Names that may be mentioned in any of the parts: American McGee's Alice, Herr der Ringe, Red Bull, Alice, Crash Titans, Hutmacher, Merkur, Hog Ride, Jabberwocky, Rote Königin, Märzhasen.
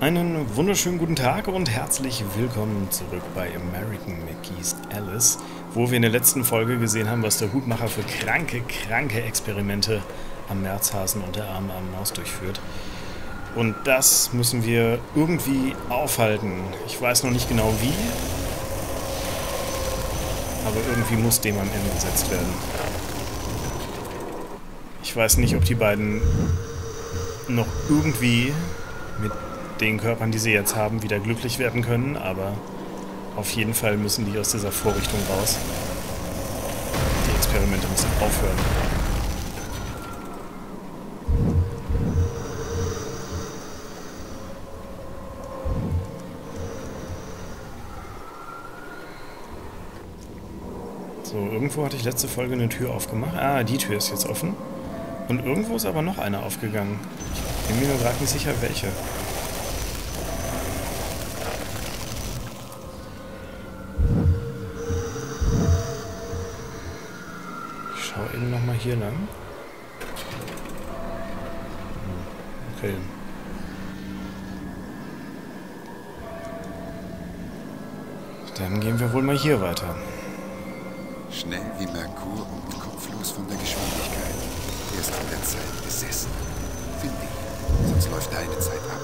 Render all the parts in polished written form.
Einen wunderschönen guten Tag und herzlich willkommen zurück bei American McGee's Alice, wo wir in der letzten Folge gesehen haben, was der Hutmacher für kranke Experimente am Märzhasen und der armen Maus durchführt. Und das müssen wir irgendwie aufhalten. Ich weiß noch nicht genau wie, aber irgendwie muss dem ein Ende gesetzt werden. Ich weiß nicht, ob die beiden noch irgendwie mit den Körpern, die sie jetzt haben, wieder glücklich werden können, aber auf jeden Fall müssen die aus dieser Vorrichtung raus. Die Experimente müssen aufhören. So, irgendwo hatte ich letzte Folge eine Tür aufgemacht. Ah, die Tür ist jetzt offen. Und irgendwo ist aber noch eine aufgegangen. Ich bin mir nur gerade nicht sicher, welche. Nochmal hier lang. Okay. Dann gehen wir wohl mal hier weiter. Schnell wie Merkur und kopflos von der Geschwindigkeit. Er ist von der Zeit besessen. Finde ich. Sonst läuft deine Zeit ab.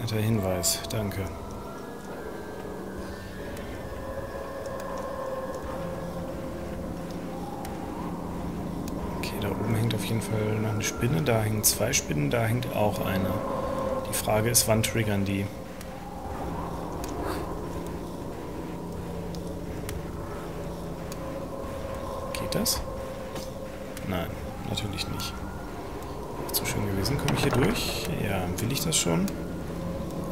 Netter Hinweis. Danke. Auf jeden Fall noch eine Spinne, da hängen zwei Spinnen, da hängt auch eine. Die Frage ist, wann triggern die? Geht das? Nein, natürlich nicht. Wäre zu schön gewesen. Komme ich hier durch? Ja, will ich das schon?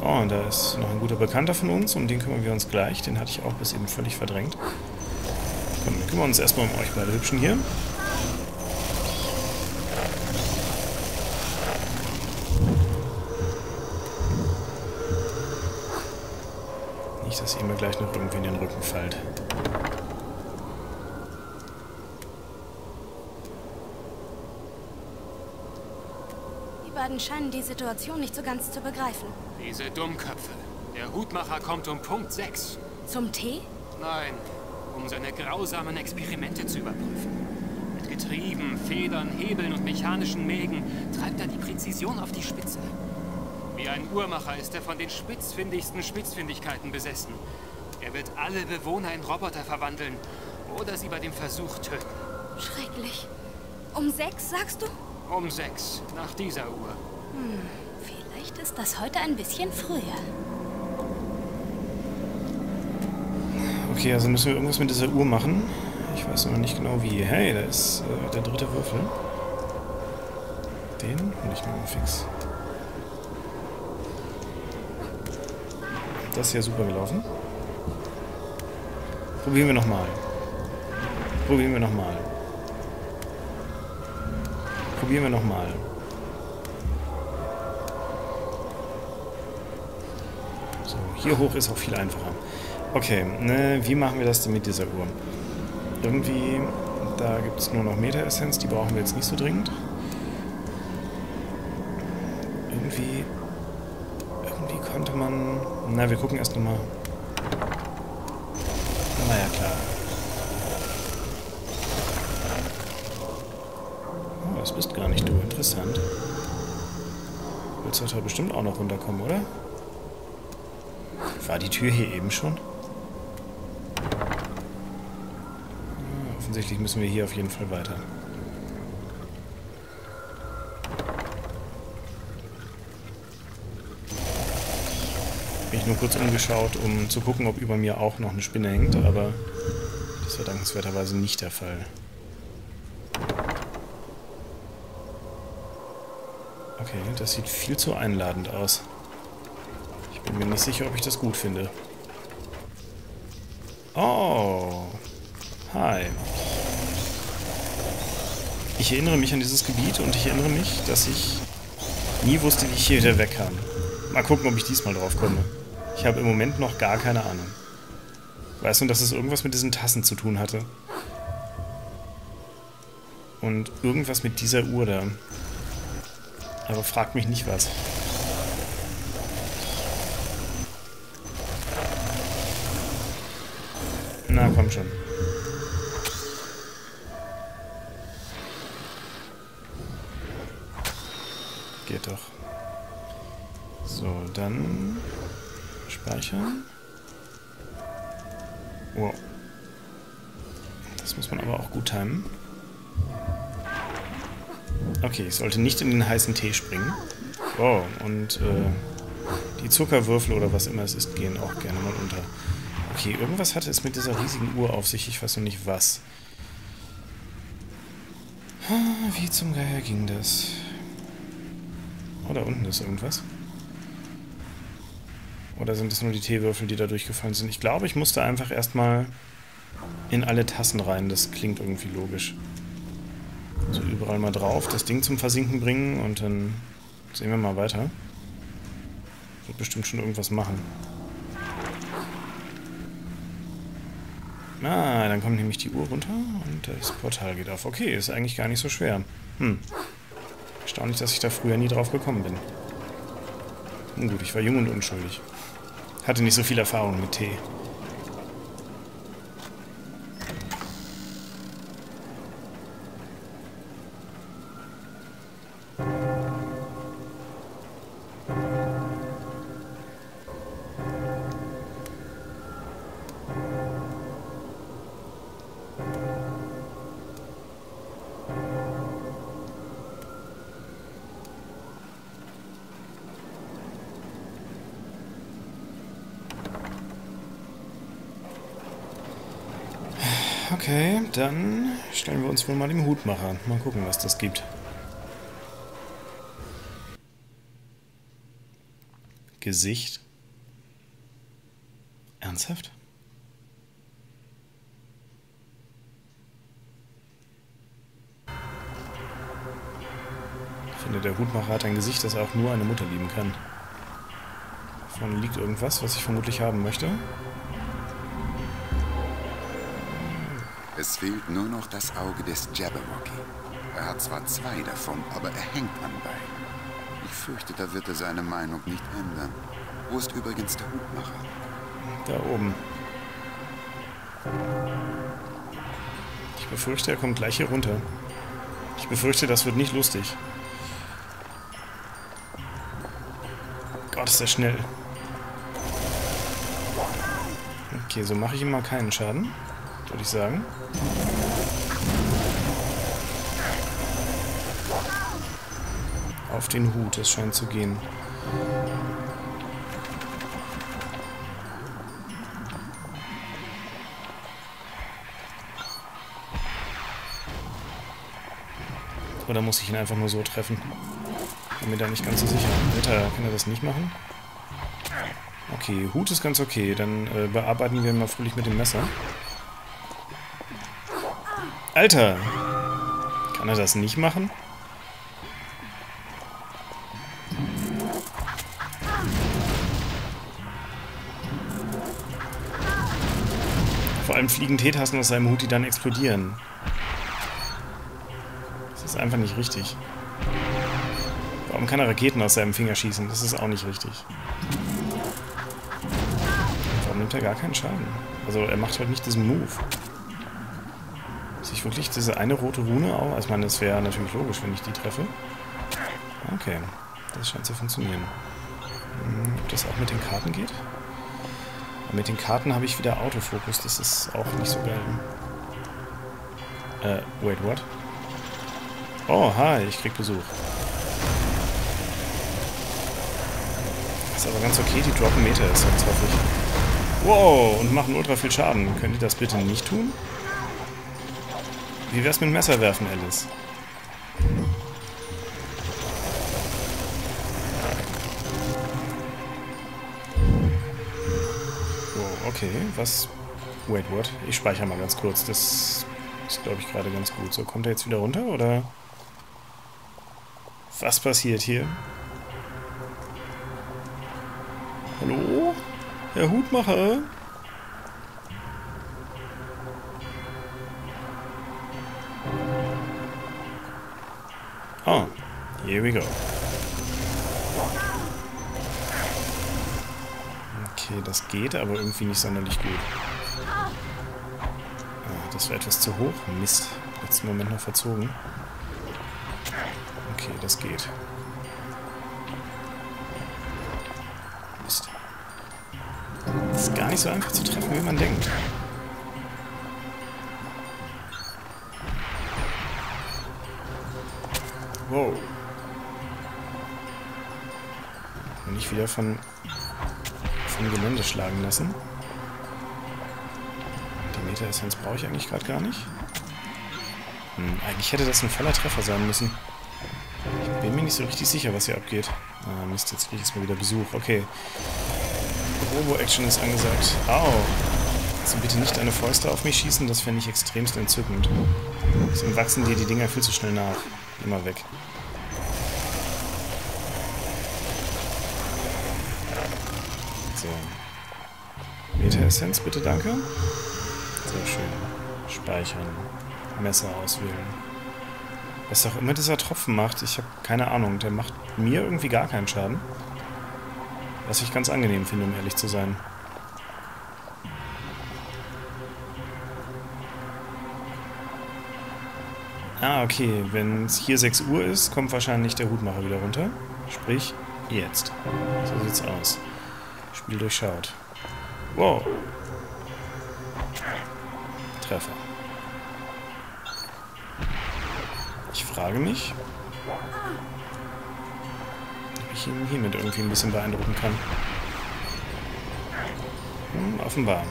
Oh, und da ist noch ein guter Bekannter von uns, um den kümmern wir uns gleich. Den hatte ich auch bis eben völlig verdrängt. Komm, wir kümmern uns erstmal um euch beide Hübschen hier. Dass ihr mir gleich noch irgendwie in den Rücken fällt. Die beiden scheinen die Situation nicht so ganz zu begreifen. Diese Dummköpfe. Der Hutmacher kommt um Punkt 6. Zum Tee? Nein, um seine grausamen Experimente zu überprüfen. Mit Getrieben, Federn, Hebeln und mechanischen Mägen treibt er die Präzision auf die Spitze. Wie ein Uhrmacher ist er von den spitzfindigsten Spitzfindigkeiten besessen. Er wird alle Bewohner in Roboter verwandeln oder sie bei dem Versuch töten. Schrecklich. Um 6, sagst du? Um 6, nach dieser Uhr. Hm, vielleicht ist das heute ein bisschen früher. Okay, also müssen wir irgendwas mit dieser Uhr machen. Ich weiß noch nicht genau wie. Hey, da ist der dritte Würfel. Den hole ich mir mal fix. Das ist ja super gelaufen. Probieren wir nochmal. Probieren wir nochmal. Probieren wir nochmal. So, hier hoch ist auch viel einfacher. Okay, ne, wie machen wir das denn mit dieser Uhr? Irgendwie, da gibt es nur noch Meta-Essenz, die brauchen wir jetzt nicht so dringend. Irgendwie... Konnte man... Na, wir gucken erst nochmal. Na ja, klar. Oh, das bist gar nicht du. Interessant. Willst du heute bestimmt auch noch runterkommen, oder? War die Tür hier eben schon? Ja, offensichtlich müssen wir hier auf jeden Fall weiter. Ich nur kurz umgeschaut, um zu gucken, ob über mir auch noch eine Spinne hängt, aber das war dankenswerterweise nicht der Fall. Okay, das sieht viel zu einladend aus. Ich bin mir nicht sicher, ob ich das gut finde. Oh! Hi! Ich erinnere mich an dieses Gebiet und ich erinnere mich, dass ich nie wusste, wie ich hier wieder wegkam. Mal gucken, ob ich diesmal drauf komme. Ich habe im Moment noch gar keine Ahnung. Weißt du, dass es irgendwas mit diesen Tassen zu tun hatte? Und irgendwas mit dieser Uhr da. Aber fragt mich nicht was. Na, komm schon. Geht doch. So, dann speichern. Wow. Das muss man aber auch gut timen. Okay, ich sollte nicht in den heißen Tee springen. Wow, und die Zuckerwürfel oder was immer es ist, gehen auch gerne mal unter. Okay, irgendwas hatte es mit dieser riesigen Uhr auf sich, ich weiß noch nicht was. Wie zum Geier ging das? Oh, da unten ist irgendwas. Oder sind es nur die Teewürfel, die da durchgefallen sind? Ich glaube, ich musste einfach erstmal in alle Tassen rein, das klingt irgendwie logisch. So, überall mal drauf, das Ding zum Versinken bringen und dann sehen wir mal weiter. Wird bestimmt schon irgendwas machen. Ah, dann kommt nämlich die Uhr runter und das Portal geht auf. Okay, ist eigentlich gar nicht so schwer. Hm. Erstaunlich, dass ich da früher nie drauf gekommen bin. Nun gut, ich war jung und unschuldig. Hatte nicht so viel Erfahrung mit Tee. Okay, dann stellen wir uns wohl mal dem Hutmacher. Mal gucken, was das gibt. Gesicht. Ernsthaft? Ich finde, der Hutmacher hat ein Gesicht, das auch nur eine Mutter lieben kann. Vorne liegt irgendwas, was ich vermutlich haben möchte. Es fehlt nur noch das Auge des Jabberwocky. Er hat zwar zwei davon, aber er hängt anbei. Ich fürchte, da wird er seine Meinung nicht ändern. Wo ist übrigens der Hutmacher? Da oben. Ich befürchte, er kommt gleich hier runter. Ich befürchte, das wird nicht lustig. Gott, ist er schnell. Okay, so mache ich ihm mal keinen Schaden, würde ich sagen. Auf den Hut, das scheint zu gehen. Oder muss ich ihn einfach nur so treffen? Bin mir da nicht ganz so sicher. Alter, kann er das nicht machen? Okay, Hut ist ganz okay. Dann bearbeiten wir ihn mal fröhlich mit dem Messer. Alter! Kann er das nicht machen? Vor allem fliegen Teetassen aus seinem Hut, die dann explodieren. Das ist einfach nicht richtig. Warum kann er Raketen aus seinem Finger schießen? Das ist auch nicht richtig. Warum nimmt er gar keinen Schaden? Also er macht halt nicht diesen Move. Sich wirklich diese eine rote Rune auch? Ich meine, das wäre natürlich logisch, wenn ich die treffe. Okay, das scheint zu funktionieren. Ob das auch mit den Karten geht? Aber mit den Karten habe ich wieder Autofokus, das ist auch nicht so geil. Wait, what? Oh, hi, ich krieg Besuch. Ist aber ganz okay, die droppen Meter ist jetzt, hoffe ich. Wow, und machen ultra viel Schaden. Könnt ihr das bitte nicht tun? Wie wär's mit Messer werfen, Alice? Wow, okay, was? Wait, what? Ich speichere mal ganz kurz, das ist, glaube ich, gerade ganz gut. So, kommt er jetzt wieder runter, oder? Was passiert hier? Hallo? Herr Hutmacher? Oh, here we go. Okay, das geht, aber irgendwie nicht sonderlich gut. Oh, das war etwas zu hoch. Mist. Letzten Moment noch verzogen. Okay, das geht. Mist. Das ist gar nicht so einfach zu treffen, wie man denkt. Wow. Und nicht wieder vom Gelände schlagen lassen. Die Meteressenz brauche ich eigentlich gerade gar nicht. Eigentlich hätte das ein voller Treffer sein müssen. Ich bin mir nicht so richtig sicher, was hier abgeht. Ah, Mist, jetzt kriege ich mal wieder Besuch. Okay. Robo-Action ist angesagt. Au! Also bitte nicht deine Fäuste auf mich schießen, das fände ich extremst entzückend. Sonst wachsen dir die Dinger viel zu schnell nach. Immer weg. So. Meteressenz, bitte, danke. Sehr schön. Speichern. Messer auswählen. Was auch immer dieser Tropfen macht, ich habe keine Ahnung. Der macht mir irgendwie gar keinen Schaden. Was ich ganz angenehm finde, um ehrlich zu sein. Ah, okay. Wenn es hier 6 Uhr ist, kommt wahrscheinlich der Hutmacher wieder runter. Sprich, jetzt. So sieht's aus. Spiel durchschaut. Wow. Treffer. Ich frage mich, ob ich ihn hiermit irgendwie ein bisschen beeindrucken kann. Hm, offenbar.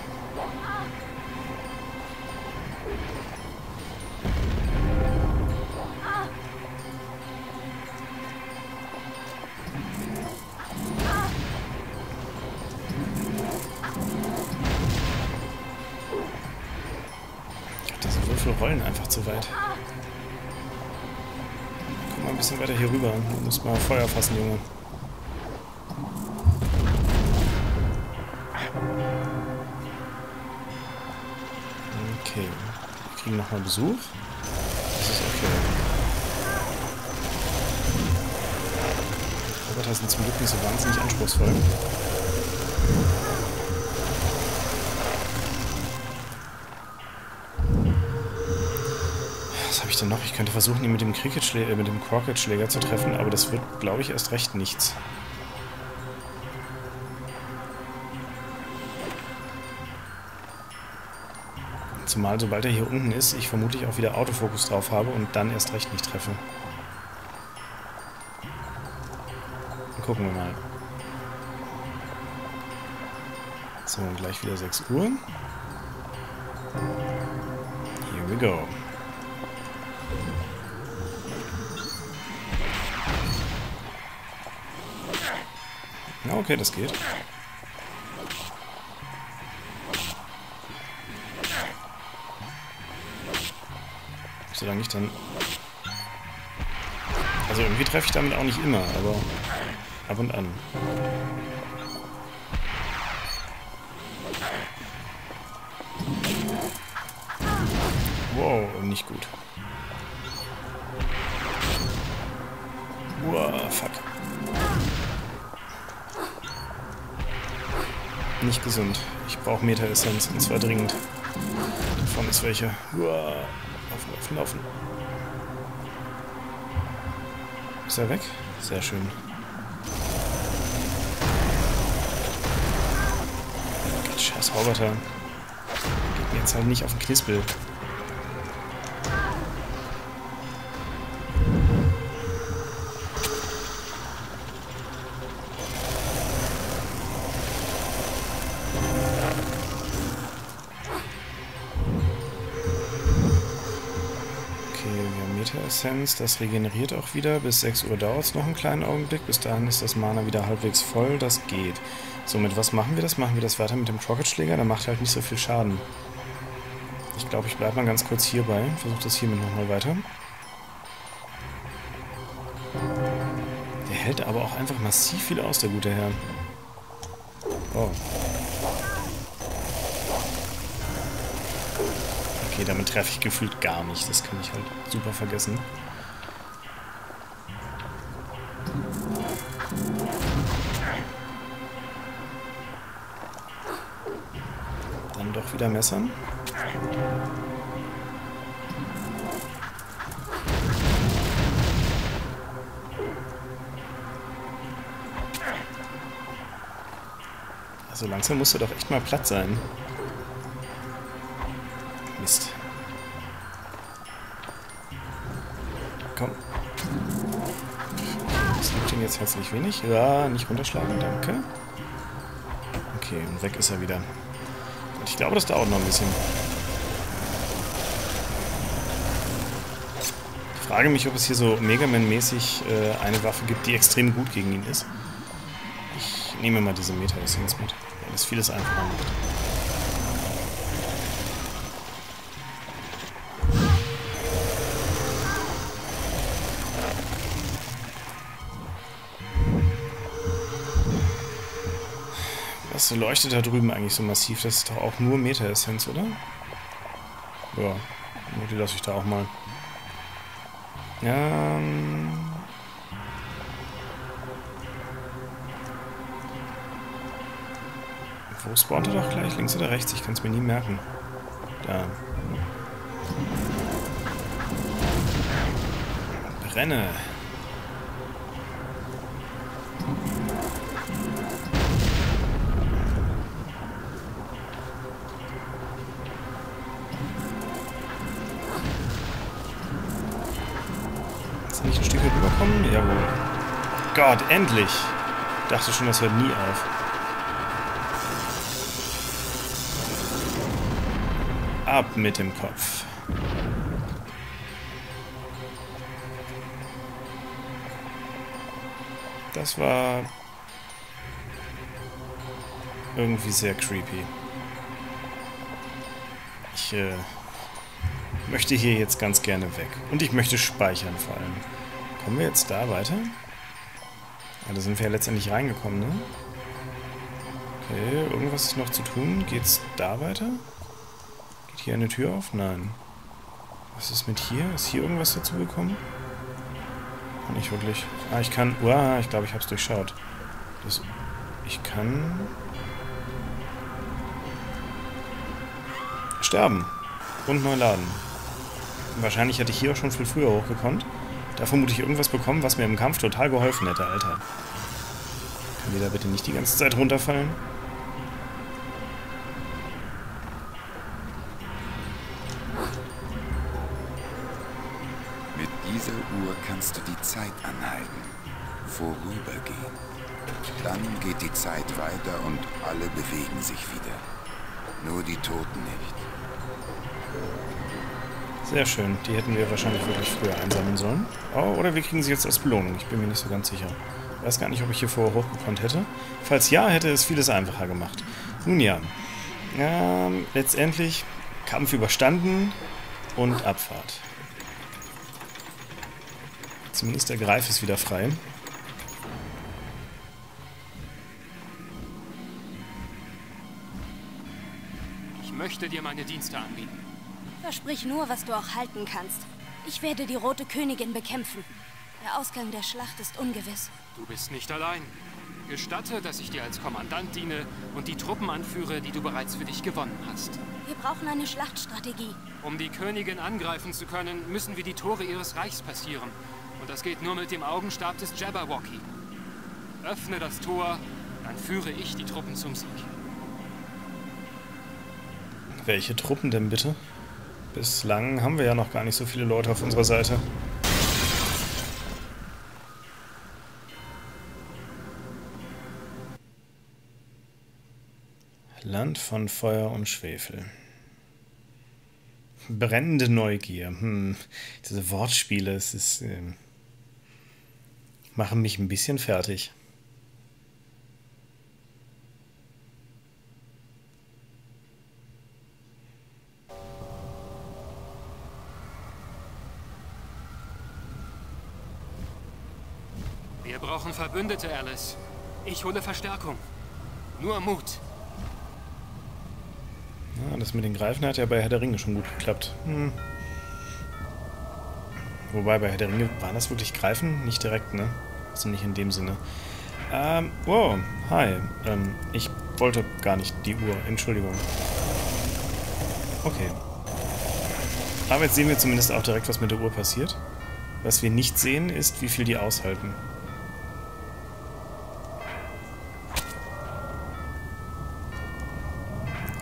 Rollen einfach zu weit. Komm mal ein bisschen weiter hier rüber. Du musst mal Feuer fassen, Junge. Okay. Wir kriegen nochmal Besuch. Das ist okay. Die Roboter sind zum Glück nicht so wahnsinnig anspruchsvoll. Noch. Ich könnte versuchen, ihn mit dem Crockett-Schläger zu treffen, aber das wird, glaube ich, erst recht nichts. Zumal, sobald er hier unten ist, ich vermutlich auch wieder Autofokus drauf habe und dann erst recht nicht treffe. Dann gucken wir mal. So, gleich wieder 6 Uhr. Here we go. Okay, das geht. Solange ich dann... Also irgendwie treffe ich damit auch nicht immer, aber ab und an. Wow, nicht gut. Wow, fuck. Nicht gesund. Ich brauche Meteressenz, und zwar dringend. Da vorne ist welche. Uah. Laufen, laufen, laufen. Ist er weg? Sehr schön. Oh Gott, scheiß Roboter. Geht mir jetzt halt nicht auf den Knispel. Das regeneriert auch wieder. Bis 6 Uhr dauert es noch einen kleinen Augenblick. Bis dahin ist das Mana wieder halbwegs voll. Das geht. So, mit was machen wir das? Machen wir das weiter mit dem Crockett-Schläger? Der macht halt nicht so viel Schaden. Ich glaube, ich bleibe mal ganz kurz hierbei. Versuche das hiermit nochmal weiter. Der hält aber auch einfach massiv viel aus, der gute Herr. Oh. Okay, damit treffe ich gefühlt gar nicht. Das kann ich halt super vergessen. wieder messern. Also langsam musst du doch echt mal platt sein. Mist. Komm. Das liegt ihm jetzt herzlich wenig. Ja, nicht runterschlagen, danke. Okay, und weg ist er wieder. Und ich glaube, das dauert noch ein bisschen. Ich frage mich, ob es hier so Mega Man-mäßig eine Waffe gibt, die extrem gut gegen ihn ist. Ich nehme mal diese Meter des Hins mit. Weil das vieles einfacher macht. Was leuchtet da drüben eigentlich so massiv? Das ist doch auch nur Meta-Essenz, oder? Ja, die lasse ich da auch mal. Ja. Wo spawnt er doch gleich? Links oder rechts? Ich kann es mir nie merken. Da. Brenne! Jawohl. Gott, endlich! Ich dachte schon, das hört nie auf. Ab mit dem Kopf. Das war irgendwie sehr creepy. Ich möchte hier jetzt ganz gerne weg. Und ich möchte speichern vor allem. Kommen wir jetzt da weiter? Ja, da sind wir ja letztendlich reingekommen, ne? Okay, irgendwas ist noch zu tun. Geht's da weiter? Geht hier eine Tür auf? Nein. Was ist mit hier? Ist hier irgendwas dazugekommen? Nicht wirklich. Ah, ich kann... Uah, ich glaube, ich hab's durchschaut. Das, ich kann... sterben. Und neu laden. Wahrscheinlich hätte ich hier auch schon viel früher hochgekonnt. Da vermute ich irgendwas bekommen, was mir im Kampf total geholfen hätte, Alter. Kann die da bitte nicht die ganze Zeit runterfallen? Mit dieser Uhr kannst du die Zeit anhalten, vorübergehen. Dann geht die Zeit weiter und alle bewegen sich wieder. Nur die Toten nicht. Sehr schön, die hätten wir wahrscheinlich wirklich früher einsammeln sollen. Oh, oder wir kriegen sie jetzt als Belohnung, ich bin mir nicht so ganz sicher. Ich weiß gar nicht, ob ich hier vorher hochgekonnt hätte. Falls ja, hätte es vieles einfacher gemacht. Nun ja, letztendlich Kampf überstanden und Abfahrt. Zumindest der Greif ist wieder frei. Ich möchte dir meine Dienste anbieten. Versprich nur, was du auch halten kannst. Ich werde die Rote Königin bekämpfen. Der Ausgang der Schlacht ist ungewiss. Du bist nicht allein. Gestatte, dass ich dir als Kommandant diene und die Truppen anführe, die du bereits für dich gewonnen hast. Wir brauchen eine Schlachtstrategie. Um die Königin angreifen zu können, müssen wir die Tore ihres Reichs passieren. Und das geht nur mit dem Augenstab des Jabberwocky. Öffne das Tor, dann führe ich die Truppen zum Sieg. Welche Truppen denn bitte? Bislang haben wir ja noch gar nicht so viele Leute auf unserer Seite. Land von Feuer und Schwefel. Brennende Neugier. Diese Wortspiele, es ist, machen mich ein bisschen fertig. Wir brauchen Verbündete, Alice. Ich hole Verstärkung. Nur Mut. Ja, das mit den Greifen hat ja bei Herr der Ringe schon gut geklappt. Wobei, bei Herr der Ringe waren das wirklich Greifen? Nicht direkt, ne? Also nicht in dem Sinne. Wow, hi. Ich wollte gar nicht die Uhr. Entschuldigung. Okay. Aber jetzt sehen wir zumindest auch direkt, was mit der Uhr passiert. Was wir nicht sehen, ist, wie viel die aushalten.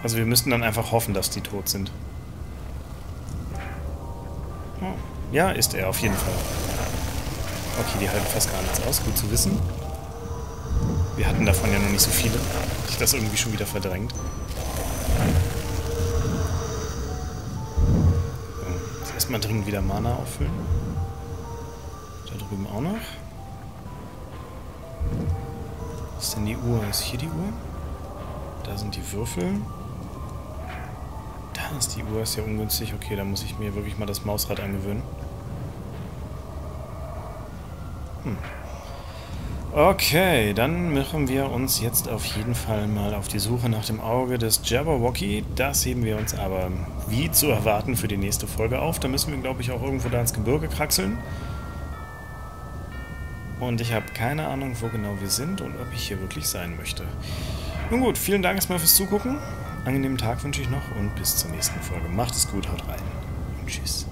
Also wir müssten dann einfach hoffen, dass die tot sind. Ja, ist er auf jeden Fall. Okay, die halten fast gar nichts aus. Gut zu wissen. Wir hatten davon ja noch nicht so viele. Ich habe das irgendwie schon wieder verdrängt. So, erstmal dringend wieder Mana auffüllen. Da drüben auch noch. Was ist denn die Uhr? Ist hier die Uhr? Da sind die Würfel. Da ist die Uhr, ist ja ungünstig. Okay, da muss ich mir wirklich mal das Mausrad angewöhnen. Okay, dann machen wir uns jetzt auf jeden Fall mal auf die Suche nach dem Auge des Jabberwocky. Das heben wir uns aber, wie zu erwarten, für die nächste Folge auf. Da müssen wir, glaube ich, auch irgendwo da ins Gebirge kraxeln. Und ich habe keine Ahnung, wo genau wir sind und ob ich hier wirklich sein möchte. Nun gut, vielen Dank erstmal fürs Zugucken. Angenehmen Tag wünsche ich noch und bis zur nächsten Folge. Macht es gut, haut rein und tschüss.